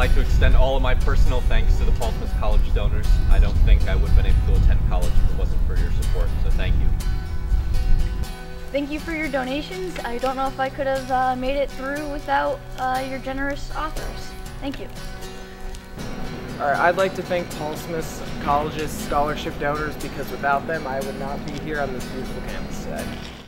like to extend all of my personal thanks to the Paul Smith's College donors. I don't think I would have been able to attend college if it wasn't for your support, so thank you. Thank you for your donations. I don't know if I could have made it through without your generous offers. Thank you. Alright, I'd like to thank Paul Smith's College's scholarship donors because without them I would not be here on this beautiful campus today.